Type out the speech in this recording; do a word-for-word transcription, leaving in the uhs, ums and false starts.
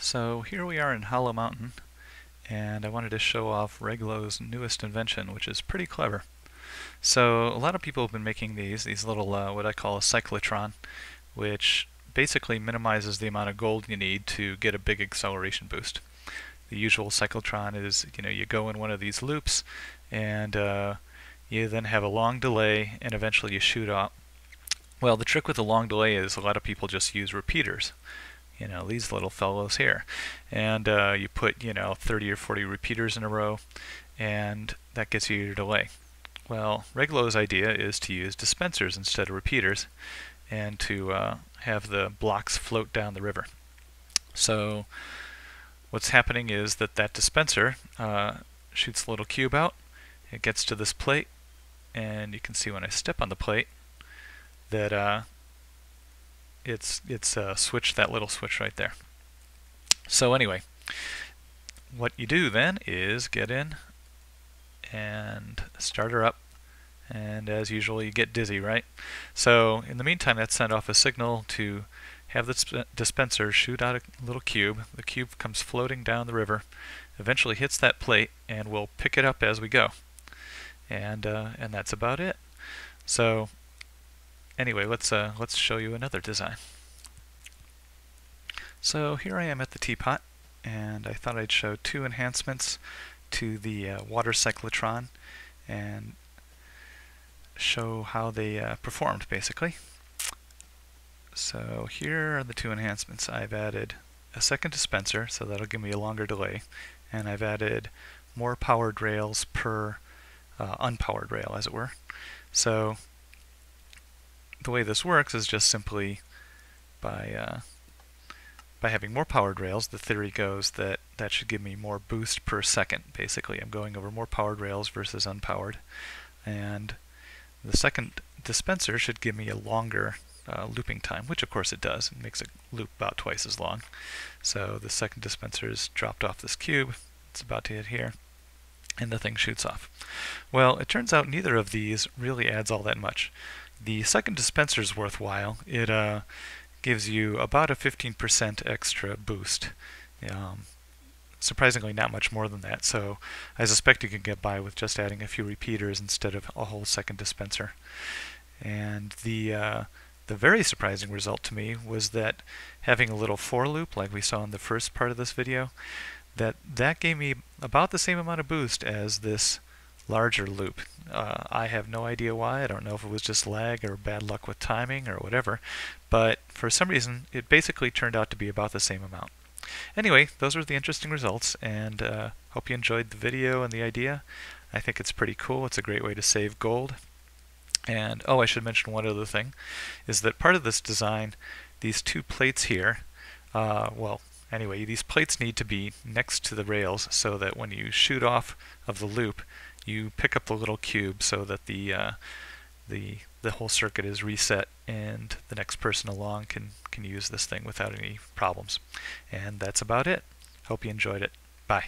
So here we are in Hollow Mountain, and I wanted to show off Reglo's newest invention, which is pretty clever. So a lot of people have been making these, these little uh, what I call a cyclotron, which basically minimizes the amount of gold you need to get a big acceleration boost. The usual cyclotron is, you know, you go in one of these loops, and uh, you then have a long delay, and eventually you shoot up. Well, the trick with the long delay is a lot of people just use repeaters. You know, these little fellows here, and uh, you put, you know, thirty or forty repeaters in a row, and that gets you your delay. Well, Reglo's idea is to use dispensers instead of repeaters, and to uh, have the blocks float down the river. So what's happening is that that dispenser uh, shoots a little cube out, it gets to this plate, and you can see when I step on the plate that uh, it's it's uh, switched that little switch right there. So anyway, what you do then is get in and start her up, and as usual you get dizzy, right? So in the meantime, that sent off a signal to have the dispenser shoot out a little cube. The cube comes floating down the river, eventually hits that plate, and we'll pick it up as we go. And uh, and that's about it. So anyway, let's uh, let's show you another design. So here I am at the Teapot, and I thought I'd show two enhancements to the uh, water cyclotron and show how they uh, performed, basically. So here are the two enhancements. I've added a second dispenser, so that'll give me a longer delay, and I've added more powered rails per uh, unpowered rail, as it were. So the way this works is just simply by uh, by having more powered rails. The theory goes that that should give me more boost per second. Basically, I'm going over more powered rails versus unpowered, and the second dispenser should give me a longer uh, looping time, which of course it does. It makes it loop about twice as long. So the second dispenser is dropped off this cube. It's about to hit here, and the thing shoots off. Well, it turns out neither of these really adds all that much. The second dispenser is worthwhile. It uh, gives you about a fifteen percent extra boost. Um, surprisingly, not much more than that, so I suspect you can get by with just adding a few repeaters instead of a whole second dispenser. And the, uh, the very surprising result to me was that having a little for loop, like we saw in the first part of this video, that that gave me about the same amount of boost as this larger loop. Uh, I have no idea why. I don't know if it was just lag or bad luck with timing or whatever, but for some reason it basically turned out to be about the same amount. Anyway, those were the interesting results, and uh, hope you enjoyed the video and the idea. I think it's pretty cool. It's a great way to save gold. And oh, I should mention one other thing, is that part of this design, these two plates here, uh, well, anyway, these plates need to be next to the rails so that when you shoot off of the loop, you pick up the little cube so that the uh, the the whole circuit is reset, and the next person along can can use this thing without any problems. And that's about it. Hope you enjoyed it. Bye.